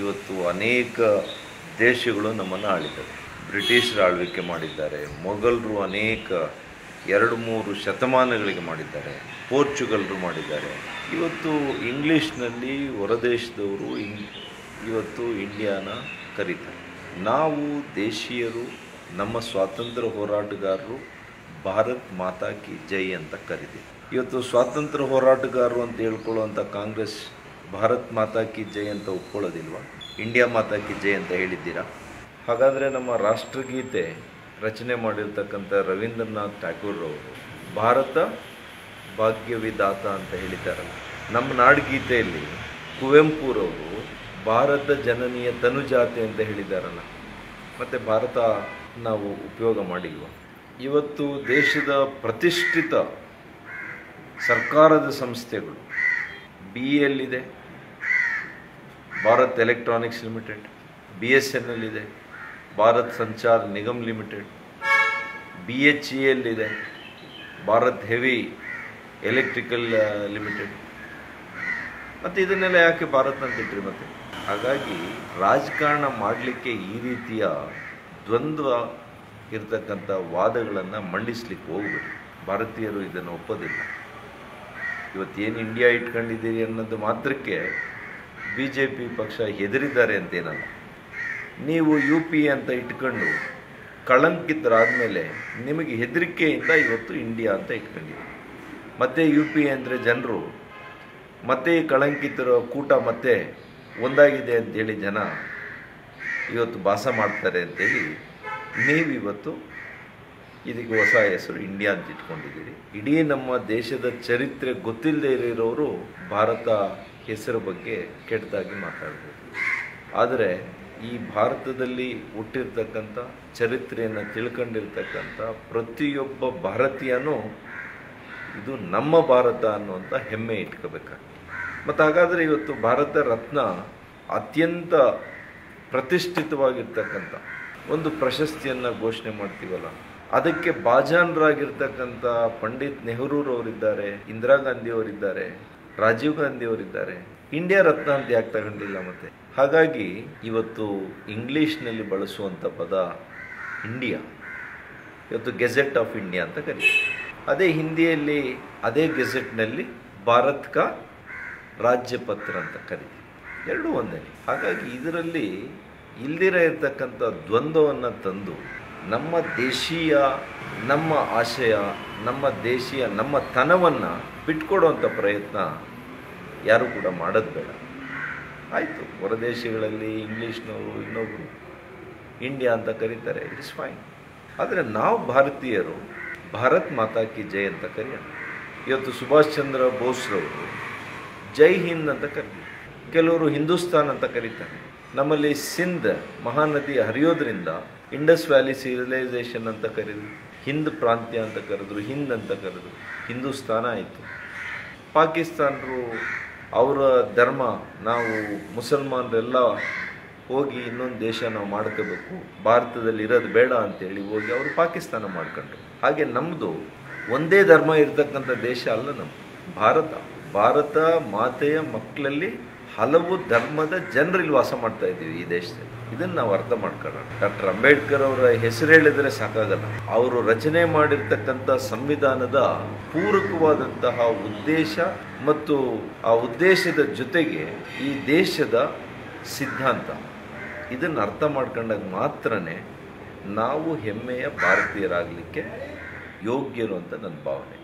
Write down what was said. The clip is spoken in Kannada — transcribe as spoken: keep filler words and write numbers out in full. ಇವತ್ತು ಅನೇಕ ದೇಶಗಳು ನಮ್ಮನ್ನು ಆಳಿದವೆ, ಬ್ರಿಟಿಷರ ಆಳ್ವಿಕೆ ಮಾಡಿದ್ದಾರೆ, ಮೊಘಲರು ಅನೇಕ ಎರಡು ಮೂರು ಶತಮಾನಗಳಿಗೆ ಮಾಡಿದ್ದಾರೆ, ಪೋರ್ಚುಗಲ್ರು ಮಾಡಿದ್ದಾರೆ. ಇವತ್ತು ಇಂಗ್ಲೀಷ್ನಲ್ಲಿ ಹೊರದೇಶದವರು ಇವತ್ತು ಇಂಡಿಯಾನ ಕರೀತಾರೆ. ನಾವು ದೇಶೀಯರು, ನಮ್ಮ ಸ್ವಾತಂತ್ರ್ಯ ಹೋರಾಟಗಾರರು ಭಾರತ್ ಮಾತಾ ಕಿ ಜೈ ಅಂತ ಕರೀತೀವಿ. ಇವತ್ತು ಸ್ವಾತಂತ್ರ್ಯ ಹೋರಾಟಗಾರರು ಅಂತ ಹೇಳ್ಕೊಳ್ಳುವಂಥ ಕಾಂಗ್ರೆಸ್ ಭಾರತ್ ಮಾತಾ ಕಿ ಜೈ ಅಂತ ಒಪ್ಕೊಳ್ಳೋದಿಲ್ವಾ? ಇಂಡಿಯಾ ಮಾತಾ ಕಿ ಜೈ ಅಂತ ಹೇಳಿದ್ದೀರಾ? ಹಾಗಾದರೆ ನಮ್ಮ ರಾಷ್ಟ್ರಗೀತೆ ರಚನೆ ಮಾಡಿರ್ತಕ್ಕಂಥ ರವೀಂದ್ರನಾಥ್ ಠಾಕೂರ್ ಅವರು ಭಾರತ ಭಾಗ್ಯವಿದಾತ ಅಂತ ಹೇಳಿದ್ದಾರಲ್ಲ. ನಮ್ಮ ನಾಡಗೀತೆಯಲ್ಲಿ ಕುವೆಂಪುರವರು ಭಾರತ ಜನನಿಯ ತನುಜಾತೆ ಅಂತ ಹೇಳಿದ್ದಾರಲ್ಲ. ಮತ್ತು ಭಾರತ ನಾವು ಉಪಯೋಗ ಮಾಡಿಲ್ವ? ಇವತ್ತು ದೇಶದ ಪ್ರತಿಷ್ಠಿತ ಸರ್ಕಾರದ ಸಂಸ್ಥೆಗಳು ಬಿ ಎಲ್ಲಿದೆ, Bharat electronics limited, B S N L ಇದೆ, Bharat Sanchar Nigam limited, B H E L ಇದೆ, ಭಾರತ್ ಹೆವಿ ಎಲೆಕ್ಟ್ರಿಕಲ್ ಲಿಮಿಟೆಡ್. ಮತ್ತು ಇದನ್ನೆಲ್ಲ ಯಾಕೆ ಭಾರತ್ ಅಂತ ಇಟ್ರಿ? ಮತ್ತೆ ಹಾಗಾಗಿ ರಾಜಕಾರಣ ಮಾಡಲಿಕ್ಕೆ ಈ ರೀತಿಯ ದ್ವಂದ್ವ ಇರತಕ್ಕಂಥ ವಾದಗಳನ್ನು ಮಂಡಿಸ್ಲಿಕ್ಕೆ ಹೋಗ್ಬಿಡಿ. ಭಾರತೀಯರು ಇದನ್ನು ಒಪ್ಪೋದಿಲ್ಲ. ಇವತ್ತೇನು ಇಂಡಿಯಾ ಇಟ್ಕೊಂಡಿದ್ದೀರಿ ಅನ್ನೋದು ಮಾತ್ರಕ್ಕೆ ಬಿ ಜೆ ಪಿ ಪಕ್ಷ ಹೆದರಿದ್ದಾರೆ ಅಂತೇನಲ್ಲ. ನೀವು ಯು ಪಿ ಅಂತ ಇಟ್ಕೊಂಡು ಕಳಂಕಿತರಾದ ಮೇಲೆ ನಿಮಗೆ ಹೆದರಿಕೆಯಿಂದ ಇವತ್ತು ಇಂಡಿಯಾ ಅಂತ ಇಟ್ಕೊಂಡಿದ್ದೀರಿ. ಮತ್ತೆ ಯು ಪಿ ಅಂದರೆ ಜನರು ಮತ್ತೆ ಕಳಂಕಿತರ ಕೂಟ ಮತ್ತೆ ಒಂದಾಗಿದೆ ಅಂಥೇಳಿ ಜನ ಇವತ್ತು ಭಾಸ ಮಾಡ್ತಾರೆ ಅಂತೇಳಿ ನೀವಿವತ್ತು ಇದಕ್ಕೆ ಹೊಸ ಹೆಸರು ಇಂಡಿಯಾ ಅಂತ ಇಟ್ಕೊಂಡಿದ್ದೀರಿ. ಇಡೀ ನಮ್ಮ ದೇಶದ ಚರಿತ್ರೆ ಗೊತ್ತಿಲ್ಲದೆ ಇರೋರು ಭಾರತ ಹೆಸರು ಬಗ್ಗೆ ಕೆಟ್ಟದಾಗಿ ಮಾತಾಡ್ಬೋದು. ಆದರೆ ಈ ಭಾರತದಲ್ಲಿ ಹುಟ್ಟಿರ್ತಕ್ಕಂಥ, ಚರಿತ್ರೆಯನ್ನು ತಿಳ್ಕೊಂಡಿರ್ತಕ್ಕಂಥ ಪ್ರತಿಯೊಬ್ಬ ಭಾರತೀಯನೂ ಇದು ನಮ್ಮ ಭಾರತ ಅನ್ನುವಂಥ ಹೆಮ್ಮೆ ಇಟ್ಕೋಬೇಕಾಗ್ತದೆ. ಮತ್ತು ಹಾಗಾದರೆ ಇವತ್ತು ಭಾರತ ರತ್ನ ಅತ್ಯಂತ ಪ್ರತಿಷ್ಠಿತವಾಗಿರ್ತಕ್ಕಂಥ ಒಂದು ಪ್ರಶಸ್ತಿಯನ್ನು ಘೋಷಣೆ ಮಾಡ್ತೀವಲ್ಲ, ಅದಕ್ಕೆ ಬಾಜಾನರಾಗಿರ್ತಕ್ಕಂಥ ಪಂಡಿತ್ ನೆಹರೂರವರಿದ್ದಾರೆ, ಇಂದಿರಾ ಗಾಂಧಿಯವರಿದ್ದಾರೆ, ರಾಜೀವ್ ಗಾಂಧಿಯವರಿದ್ದಾರೆ. ಇಂಡಿಯಾ ರತ್ನ ಅಂತ ಯಾಕೆ ತಗೊಂಡಿಲ್ಲ? ಮತ್ತೆ ಹಾಗಾಗಿ ಇವತ್ತು ಇಂಗ್ಲೀಷ್ನಲ್ಲಿ ಬಳಸುವಂಥ ಪದ ಇಂಡಿಯಾ, ಇವತ್ತು ಗೆಜೆಟ್ ಆಫ್ ಇಂಡಿಯಾ ಅಂತ ಕರೀತೀವಿ. ಅದೇ ಹಿಂದಿಯಲ್ಲಿ ಅದೇ ಗೆಜೆಟ್ನಲ್ಲಿ ಭಾರತ್ ಕಾ ರಾಜ್ಯಪತ್ರ ಅಂತ ಕರೀತೀವಿ. ಎರಡೂ ಒಂದೇ. ಹಾಗಾಗಿ ಇದರಲ್ಲಿ ಇಲ್ದಿರ ಇರತಕ್ಕಂಥ ದ್ವಂದ್ವವನ್ನು ತಂದು ನಮ್ಮ ದೇಶೀಯ, ನಮ್ಮ ಆಶಯ, ನಮ್ಮ ದೇಶೀಯ ನಮ್ಮ ತನವನ್ನು ಬಿಟ್ಕೊಡೋವಂಥ ಪ್ರಯತ್ನ ಯಾರೂ ಕೂಡ ಮಾಡೋದು ಬೇಡ. ಆಯಿತು, ಹೊರದೇಶಗಳಲ್ಲಿ ಇಂಗ್ಲೀಷ್ನವರು ಇನ್ನೊಬ್ಬರು ಇಂಡಿಯಾ ಅಂತ ಕರೀತಾರೆ, ಇಟ್ಸ್ ಫೈನ್. ಆದರೆ ನಾವು ಭಾರತೀಯರು ಭಾರತ್ ಮಾತಾ ಕಿ ಜೈ ಅಂತ ಕರೆಯೋಣ. ಇವತ್ತು ಸುಭಾಷ್ ಚಂದ್ರ ಬೋಸ್ರವರು ಜೈ ಹಿಂದ್ ಅಂತ ಕರೀತಾರೆ, ಕೆಲವರು ಹಿಂದೂಸ್ತಾನ್ ಅಂತ ಕರೀತಾರೆ. ನಮ್ಮಲ್ಲಿ ಸಿಂಧ್ ಮಹಾನದಿ ಹರಿಯೋದ್ರಿಂದ ಇಂಡಸ್ ವ್ಯಾಲಿ ಸಿವಿಲೈಸೇಷನ್ ಅಂತ ಕರೆದ್ರು, ಹಿಂದ್ ಪ್ರಾಂತ್ಯ ಅಂತ ಕರೆದ್ರು, ಹಿಂದ್ ಅಂತ ಕರೆದ್ರು, ಹಿಂದೂಸ್ತಾನ ಆಯಿತು. ಪಾಕಿಸ್ತಾನರು ಅವರ ಧರ್ಮ, ನಾವು ಮುಸಲ್ಮಾನರೆಲ್ಲ ಹೋಗಿ ಇನ್ನೊಂದು ದೇಶ ನಾವು ಮಾಡ್ಕೋಬೇಕು, ಭಾರತದಲ್ಲಿ ಇರೋದು ಬೇಡ ಅಂತೇಳಿ ಹೋಗಿ ಅವರು ಪಾಕಿಸ್ತಾನ ಮಾಡ್ಕೊಂಡ್ರು. ಹಾಗೆ ನಮ್ಮದು ಒಂದೇ ಧರ್ಮ ಇರತಕ್ಕಂಥ ದೇಶ ಅಲ್ಲ ನಮ್ಮದು ಭಾರತ. ಭಾರತ ಮಾತೆಯ ಮಕ್ಕಳಲ್ಲಿ ಹಲವು ಧರ್ಮದ ಜನರಲ್ಲಿ ವಾಸ ಮಾಡ್ತಾ ಇದ್ದೀವಿ ಈ ದೇಶದಲ್ಲಿ. ಇದನ್ನು ನಾವು ಅರ್ಥ ಮಾಡ್ಕೊಳ್ಳೋಣ. ಡಾಕ್ಟರ್ ಅಂಬೇಡ್ಕರ್ ಅವರ ಹೆಸರು ಹೇಳಿದರೆ ಸಾಕಾಗಲ್ಲ. ಅವರು ರಚನೆ ಮಾಡಿರ್ತಕ್ಕಂಥ ಸಂವಿಧಾನದ ಪೂರಕವಾದಂತಹ ಉದ್ದೇಶ ಮತ್ತು ಆ ಉದ್ದೇಶದ ಜೊತೆಗೆ ಈ ದೇಶದ ಸಿದ್ಧಾಂತ, ಇದನ್ನು ಅರ್ಥ ಮಾಡ್ಕೊಂಡಾಗ ಮಾತ್ರ ನಾವು ಹೆಮ್ಮೆಯ ಭಾರತೀಯರಾಗಲಿಕ್ಕೆ ಯೋಗ್ಯರು ಅಂತ ನನ್ನ ಭಾವನೆ.